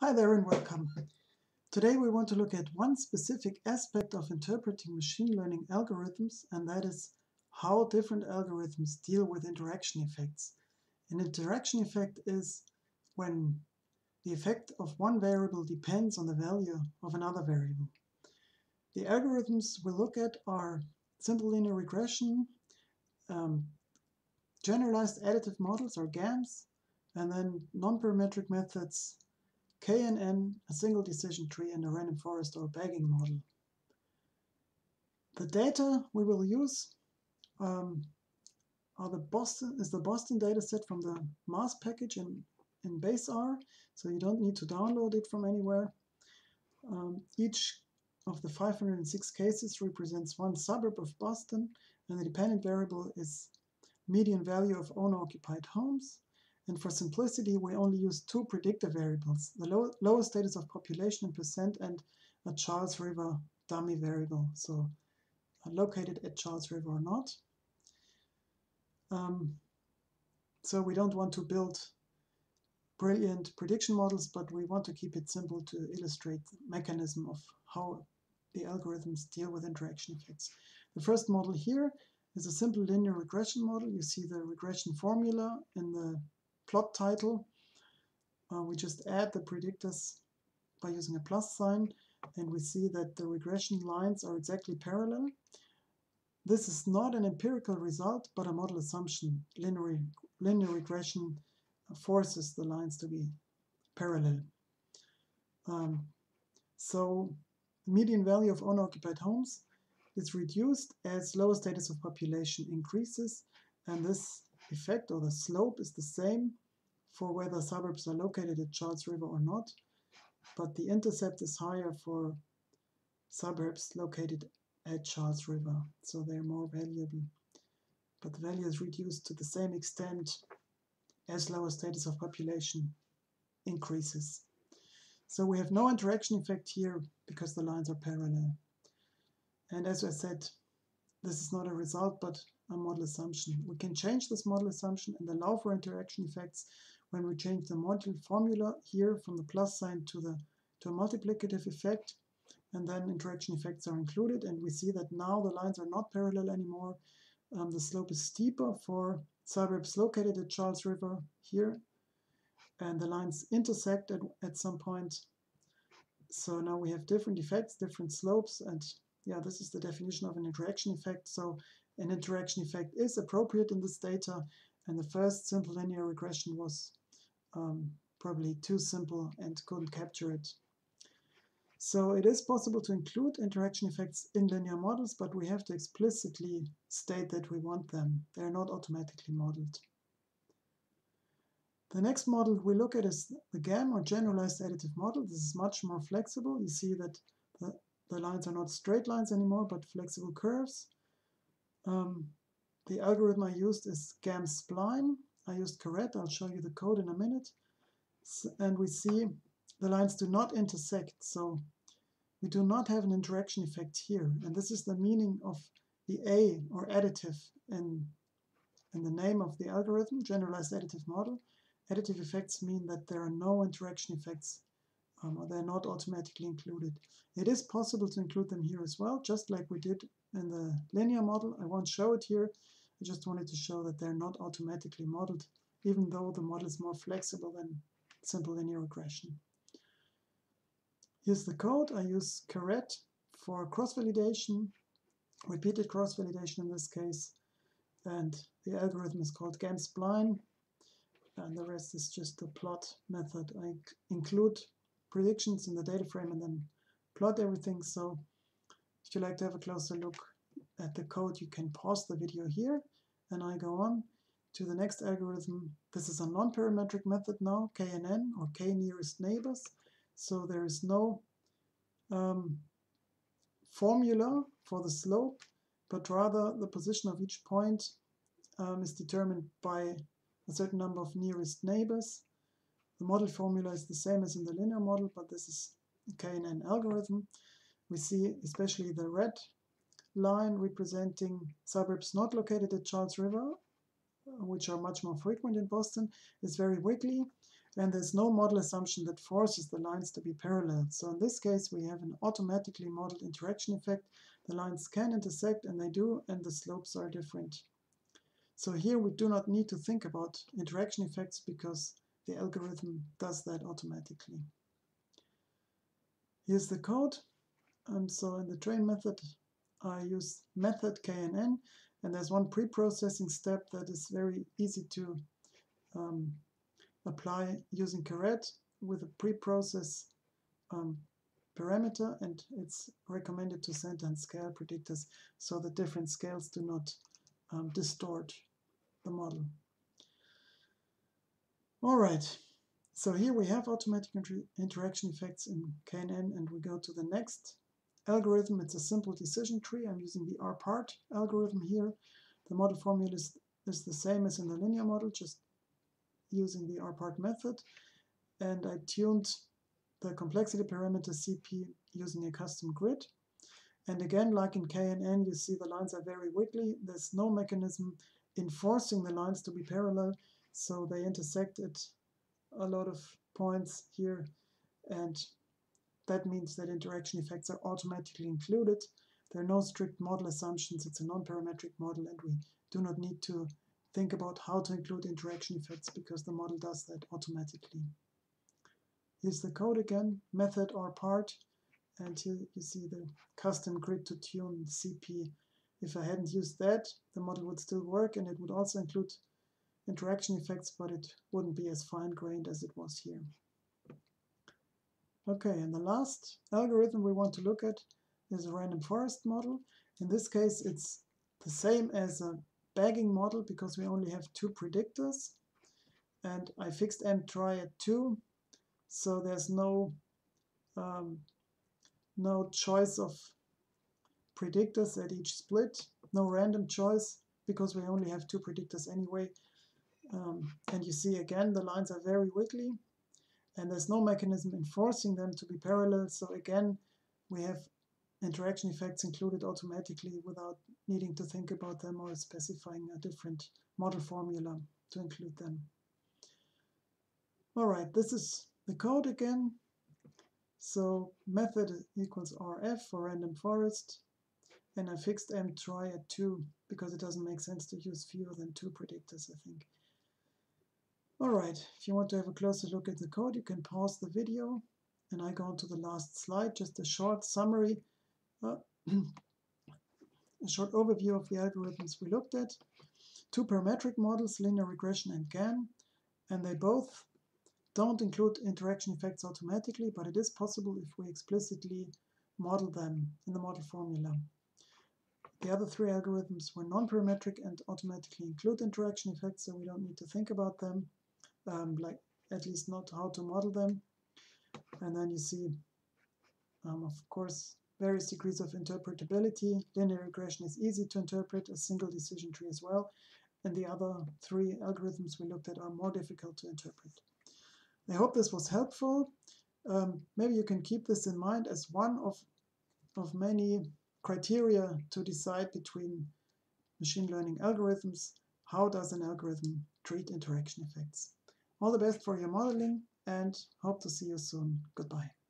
Hi there and welcome. Today we want to look at one specific aspect of interpreting machine learning algorithms, and that is how different algorithms deal with interaction effects. An interaction effect is when the effect of one variable depends on the value of another variable. The algorithms we'll look at are simple linear regression, generalized additive models or GAMs, and then nonparametric methods KNN, a single decision tree, and a random forest or bagging model. The data we will use is the Boston dataset from the MASS package in base R, so you don't need to download it from anywhere. Each of the 506 cases represents one suburb of Boston, and the dependent variable is median value of owner-occupied homes. And for simplicity, we only use two predictor variables, the lower status of population in percent and a Charles River dummy variable, so located at Charles River or not. So we don't want to build brilliant prediction models, but we want to keep it simple to illustrate the mechanism of how the algorithms deal with interaction effects. The first model here is a simple linear regression model. You see the regression formula in the plot title. We just add the predictors by using a plus sign, and we see that the regression lines are exactly parallel. This is not an empirical result, but a model assumption. Linear regression forces the lines to be parallel. So the median value of owner-occupied homes is reduced as lower status of population increases, and this effect or the slope is the same for whether suburbs are located at Charles River or not, but the intercept is higher for suburbs located at Charles River, so they're more valuable. But the value is reduced to the same extent as lower status of population increases. So we have no interaction effect here because the lines are parallel. And as I said, this is not a result, but a model assumption. We can change this model assumption and allow for interaction effects when we change the model formula here from the plus sign to a multiplicative effect, and then interaction effects are included, and we see that now the lines are not parallel anymore. The slope is steeper for suburbs located at Charles River here, and the lines intersect at some point. So now we have different effects, different slopes, and yeah, this is the definition of an interaction effect. So an interaction effect is appropriate in this data, and the first simple linear regression was probably too simple and couldn't capture it. So it is possible to include interaction effects in linear models, but we have to explicitly state that we want them. They're not automatically modeled. The next model we look at is the GAM or generalized additive model. This is much more flexible. You see that the lines are not straight lines anymore, but flexible curves. The algorithm I used is gam.spline. I used Caret. I'll show you the code in a minute. And we see the lines do not intersect, so we do not have an interaction effect here. And this is the meaning of the A or additive in the name of the algorithm, generalized additive model. Additive effects mean that there are no interaction effects. They're not automatically included. It is possible to include them here as well, just like we did in the linear model. I won't show it here. I just wanted to show that they're not automatically modeled, even though the model is more flexible than simple linear regression. Here's the code. I use Caret for cross-validation, repeated cross-validation in this case, and the algorithm is called gam.spline, and the rest is just the plot method. I include predictions in the data frame and then plot everything. So if you like to have a closer look at the code, you can pause the video here, and I go on to the next algorithm. This is a non-parametric method now, KNN or K nearest neighbors. So there is no formula for the slope, but rather the position of each point is determined by a certain number of nearest neighbors. The model formula is the same as in the linear model, but this is a KNN algorithm. We see especially the red line representing suburbs not located at Charles River, which are much more frequent in Boston, is very wiggly, when there's no model assumption that forces the lines to be parallel. So in this case we have an automatically modeled interaction effect. The lines can intersect, and they do, and the slopes are different. So here we do not need to think about interaction effects because the algorithm does that automatically. Here's the code. So in the train method I use method KNN, and there's one pre-processing step that is very easy to apply using Caret with a pre-process parameter, and it's recommended to center and scale predictors so that different scales do not distort the model. Alright, so here we have automatic interaction effects in KNN, and we go to the next algorithm. It's a simple decision tree. I'm using the Rpart algorithm here. The model formula is the same as in the linear model, just using the Rpart method, and I tuned the complexity parameter CP using a custom grid. And again, like in KNN, you see the lines are very wiggly. There's no mechanism enforcing the lines to be parallel, so they intersect at a lot of points here, and that means that interaction effects are automatically included. There are no strict model assumptions. It's a non-parametric model, and we do not need to think about how to include interaction effects because the model does that automatically. Here's the code again, method Rpart, and here you see the custom grid to tune CP. If I hadn't used that, the model would still work, and it would also include interaction effects, but it wouldn't be as fine-grained as it was here. Okay, and the last algorithm we want to look at is a random forest model. In this case, it's the same as a bagging model because we only have two predictors, and I fixed mtry at 2, so there's no choice of predictors at each split, no random choice because we only have two predictors anyway. And you see again the lines are very wiggly, and there's no mechanism enforcing them to be parallel, so again we have interaction effects included automatically without needing to think about them or specifying a different model formula to include them. Alright, this is the code again. So method equals RF for random forest, and I fixed mtry at 2 because it doesn't make sense to use fewer than two predictors, I think. Alright, if you want to have a closer look at the code, you can pause the video, and I go on to the last slide, just a short summary. A short overview of the algorithms we looked at. Two parametric models, linear regression and GAM, and they both don't include interaction effects automatically, but it is possible if we explicitly model them in the model formula. The other three algorithms were non-parametric and automatically include interaction effects, so we don't need to think about them, at least not how to model them. And then you see, of course, various degrees of interpretability. Linear regression is easy to interpret, a single decision tree as well, and the other three algorithms we looked at are more difficult to interpret. I hope this was helpful. Maybe you can keep this in mind as one of many criteria to decide between machine learning algorithms. How does an algorithm treat interaction effects? All the best for your modeling, and hope to see you soon. Goodbye.